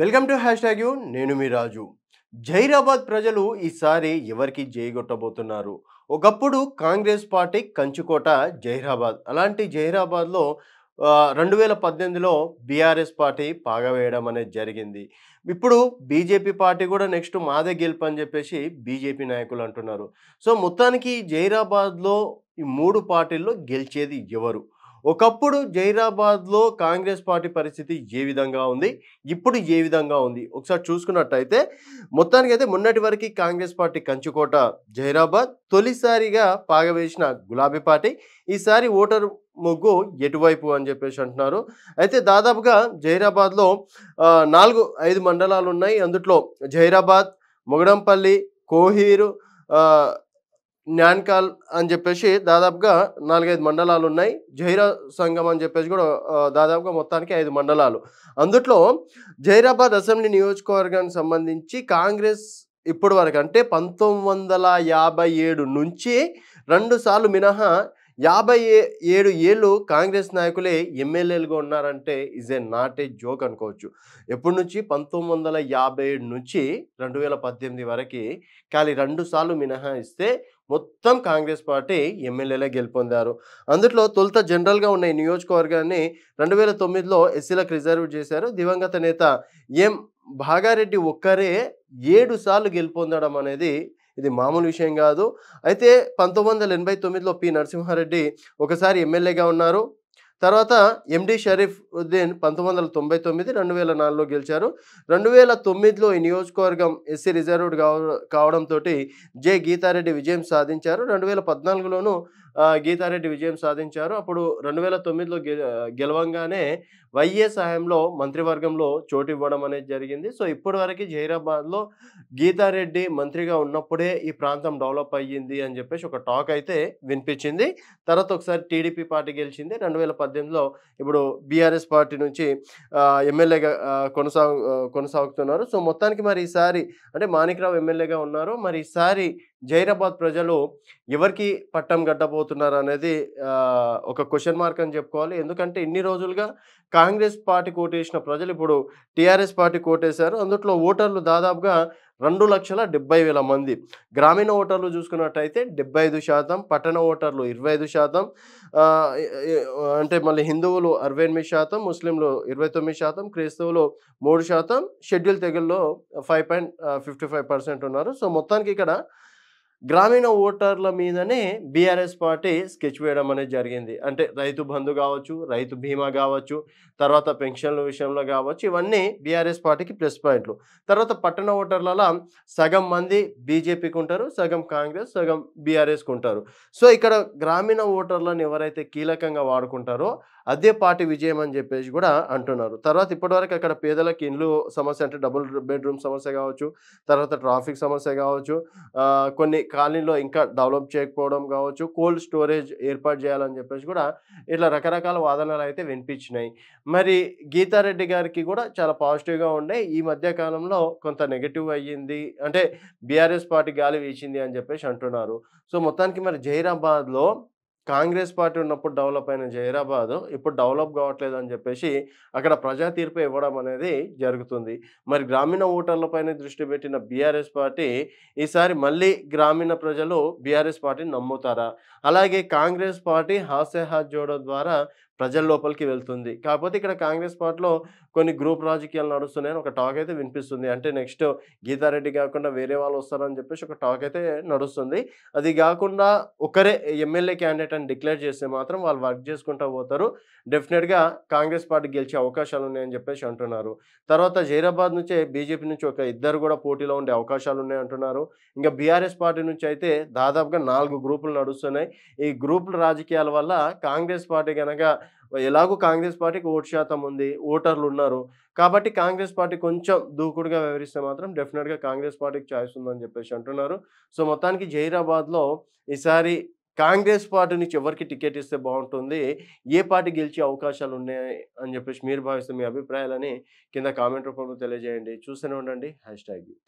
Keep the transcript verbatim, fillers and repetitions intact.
Welcome to hashtag you నేను మీ రాజు। జైరాబాద్ ప్రజలు ఈసారి ఎవరికి జైగొట్టబోతున్నారు? ఒకప్పుడు కాంగ్రెస్ పార్టీ కంచుకోట జైరాబాద్, అలాంటి జైరాబాద్లో రెండు వేల పద్దెనిమిదిలో బీఆర్ఎస్ పార్టీ పాగవేయడం అనేది జరిగింది। ఇప్పుడు బీజేపీ పార్టీ కూడా నెక్స్ట్ మాదే గెలుపు అని చెప్పేసి బీజేపీ నాయకులు అంటున్నారు। సో మొత్తానికి జైరాబాద్లో ఈ మూడు పార్టీల్లో గెలిచేది ఎవరు? ఒకప్పుడు జైరాబాద్లో కాంగ్రెస్ పార్టీ పరిస్థితి ఏ విధంగా ఉంది, ఇప్పుడు ఏ విధంగా ఉంది ఒకసారి చూసుకున్నట్టయితే, మొత్తానికైతే మొన్నటి వరకు కాంగ్రెస్ పార్టీ కంచుకోట జైరాబాద్, తొలిసారిగా పాగవేసిన గులాబీ పార్టీ ఈసారి ఓటరు మొగ్గు ఎటువైపు అని చెప్పేసి అంటున్నారు। అయితే దాదాపుగా జైరాబాద్లో నాలుగు ఐదు మండలాలు ఉన్నాయి। అందుట్లో జైరాబాద్, మొగడంపల్లి, కోహీరు, న్యాన్కాల్ అని చెప్పేసి దాదాపుగా నాలుగైదు మండలాలు ఉన్నాయి। జైరా సంఘం అని చెప్పేసి కూడా దాదాపుగా మొత్తానికి ఐదు మండలాలు। అందుట్లో జైరాబాద్ అసెంబ్లీ నియోజకవర్గానికి సంబంధించి కాంగ్రెస్ ఇప్పటి వరకు అంటే పంతొమ్మిది వందల యాభై ఏడు నుంచి రెండు సార్లు మినహా యాభై ఏడు ఏళ్ళు కాంగ్రెస్ నాయకులే ఎమ్మెల్యేలుగా ఉన్నారంటే is a not a joke అనుకోవచ్చు। ఎప్పటి నుంచి పంతొమ్మిది వందల యాభై ఏడు నుంచి రెండు వేల పద్దెనిమిది వరకు ఖాళీ రెండు సార్లు మినహాయిస్తే మొత్తం కాంగ్రెస్ పార్టీ ఎమ్మెల్యేలే గెలుపొందారు। అందులో తొలుత జనరల్గా ఉన్న ఈ నియోజకవర్గాన్ని రెండు వేల తొమ్మిదిలో ఎస్సీలకు రిజర్వ్ చేశారు। దివంగత నేత ఎం భాగారెడ్డి ఒక్కరే ఏడు సార్లు గెలుపొందడం అనేది ఇది మామూలు విషయం కాదు। అయితే పంతొమ్మిది వందల ఎనభై తొమ్మిదిలో పి నరసింహారెడ్డి ఒకసారి ఎమ్మెల్యేగా ఉన్నారు। తర్వాత ఎండి షరీఫ్ ఉద్దీన్ పంతొమ్మిది వందల తొంభై తొమ్మిది రెండు వేల నాలుగులో గెలిచారు। రెండు వేల తొమ్మిదిలో ఈ నియోజకవర్గం ఎస్సీ రిజర్వ్డ్ కావ కావడంతో జే గీతారెడ్డి విజయం సాధించారు। రెండు వేల పద్నాలుగులోనూ గీతారెడ్డి విజయం సాధించారు। అప్పుడు రెండు వేల తొమ్మిదిలో గె గెలవంగానే వైఎస్ హయాంలో మంత్రివర్గంలో చోటు ఇవ్వడం అనేది జరిగింది। సో ఇప్పటి వరకు జైరాబాద్లో గీతారెడ్డి మంత్రిగా ఉన్నప్పుడే ఈ ప్రాంతం డెవలప్ అయ్యింది అని చెప్పేసి ఒక టాక్ అయితే వినిపించింది। తర్వాత ఒకసారి టీడీపీ పార్టీ గెలిచింది రెండు వేల పద్దెనిమిదిలో, ఇప్పుడు బీఆర్ఎస్ పార్టీ నుంచి ఎమ్మెల్యేగా కొనసాగు కొనసాగుతున్నారు సో మొత్తానికి మరి ఈసారి అంటే మాణిక్రావు ఎమ్మెల్యేగా ఉన్నారు। మరి ఈసారి జైరాబాద్ ప్రజలు ఎవరికి పట్టం గట్టబోతున్నారు అనేది ఒక క్వశ్చన్ మార్క్ అని చెప్పుకోవాలి। ఎందుకంటే ఇన్ని రోజులుగా కాంగ్రెస్ పార్టీ కోటేసిన ప్రజలు ఇప్పుడు టీఆర్ఎస్ పార్టీ కోటేశారు। అందుట్లో ఓటర్లు దాదాపుగా రెండు లక్షల డెబ్బై వేల మంది, గ్రామీణ ఓటర్లు చూసుకున్నట్టయితే డెబ్బై ఐదు శాతం, పట్టణ ఓటర్లు ఇరవై ఐదు శాతం, అంటే మళ్ళీ హిందువులు అరవై ఎనిమిది శాతం, ముస్లింలు ఇరవై తొమ్మిది శాతం, క్రైస్తవులు మూడు శాతం, షెడ్యూల్ తెగుల్లో five point fifty five percent ఉన్నారు। సో మొత్తానికి ఇక్కడ గ్రామీణ ఓటర్ల మీదనే బీఆర్ఎస్ పార్టీ స్కెచ్ వేయడం అనేది జరిగింది। అంటే రైతు బంధు కావచ్చు, రైతు బీమా కావచ్చు, తర్వాత పెన్షన్ల విషయంలో కావచ్చు, ఇవన్నీ బీఆర్ఎస్ పార్టీకి ప్లస్ పాయింట్లు। తర్వాత పట్టణ ఓటర్లలో సగం మంది బీజేపీకి ఉంటారు, సగం కాంగ్రెస్, సగం బీఆర్ఎస్కి ఉంటారు। సో ఇక్కడ గ్రామీణ ఓటర్లను ఎవరైతే కీలకంగా వాడుకుంటారో అదే పార్టీ విజయం అని చెప్పేసి కూడా అంటున్నారు। తర్వాత ఇప్పటివరకు అక్కడ పేదలకు ఇండ్లు సమస్య అంటే డబుల్ బెడ్రూమ్ సమస్య కావచ్చు, తర్వాత ట్రాఫిక్ సమస్య కావచ్చు, కొన్ని కాలనీలో ఇంకా డెవలప్ చేయకపోవడం కావచ్చు, కోల్డ్ స్టోరేజ్ ఏర్పాటు చేయాలని చెప్పేసి కూడా ఇట్లా రకరకాల వాదనలు అయితే వినిపించినాయి। మరి గీతారెడ్డి గారికి కూడా చాలా పాజిటివ్గా ఉండే ఈ మధ్య కాలంలో కొంత నెగిటివ్ అయ్యింది, అంటే బీఆర్ఎస్ పార్టీ గాలి వీచింది అని చెప్పేసి అంటున్నారు। సో మొత్తానికి మరి జైరాబాద్లో కాంగ్రెస్ పార్టీ ఉన్నప్పుడు డెవలప్ అయిన జైరాబాద్ ఇప్పుడు డెవలప్ కావట్లేదు అని చెప్పేసి అక్కడ ప్రజా తీర్పు ఇవ్వడం అనేది జరుగుతుంది। మరి గ్రామీణ ఓటర్లపైన దృష్టి పెట్టిన బీఆర్ఎస్ పార్టీ ఈసారి మళ్ళీ గ్రామీణ ప్రజలు బీఆర్ఎస్ పార్టీని నమ్ముతారా? అలాగే కాంగ్రెస్ పార్టీ హాస్య హాత్ జోడో ద్వారా ప్రజల లోపలికి వెళ్తుంది, కాకపోతే ఇక్కడ కాంగ్రెస్ పార్టీలో కొన్ని గ్రూప్ రాజకీయాలు నడుస్తున్నాయని ఒక టాక్ అయితే వినిపిస్తుంది। అంటే నెక్స్ట్ గీతారెడ్డి కాకుండా వేరే వాళ్ళు వస్తారని చెప్పేసి ఒక టాక్ అయితే నడుస్తుంది। అది కాకుండా ఒకరే ఎమ్మెల్యే క్యాండిడేట్ అని డిక్లేర్ చేస్తే మాత్రం వాళ్ళు వర్క్ చేసుకుంటూ పోతారు, డెఫినెట్గా కాంగ్రెస్ పార్టీ గెలిచే అవకాశాలు ఉన్నాయని చెప్పేసి అంటున్నారు। తర్వాత జైరాబాద్ నుంచే బీజేపీ నుంచి ఒక ఇద్దరు కూడా పోటీలో ఉండే అవకాశాలు ఉన్నాయంటున్నారు। ఇంకా బీఆర్ఎస్ పార్టీ నుంచి అయితే దాదాపుగా నాలుగు గ్రూపులు నడుస్తున్నాయి। ఈ గ్రూపుల రాజకీయాల వల్ల కాంగ్రెస్ పార్టీ కనుక ఎలాగో కాంగ్రెస్ పార్టీకి ఓటు శాతం ఉంది, ఓటర్లు ఉన్నారు కాబట్టి కాంగ్రెస్ పార్టీ కొంచెం దూకుడుగా వ్యవహరిస్తే మాత్రం డెఫినెట్గా కాంగ్రెస్ పార్టీకి ఛాయిస్ ఉందని చెప్పేసి అంటున్నారు। సో మొత్తానికి జైరాబాద్లో ఈసారి కాంగ్రెస్ పార్టీ నుంచి ఎవరికి టికెట్ ఇస్తే బాగుంటుంది, ఏ పార్టీ గెలిచే అవకాశాలు ఉన్నాయి అని చెప్పేసి మీరు భావిస్తే మీ అభిప్రాయాలని కింద కామెంట్ రూపంలో తెలియజేయండి। చూస్తూనే ఉండండి హ్యాష్ ట్యాగ్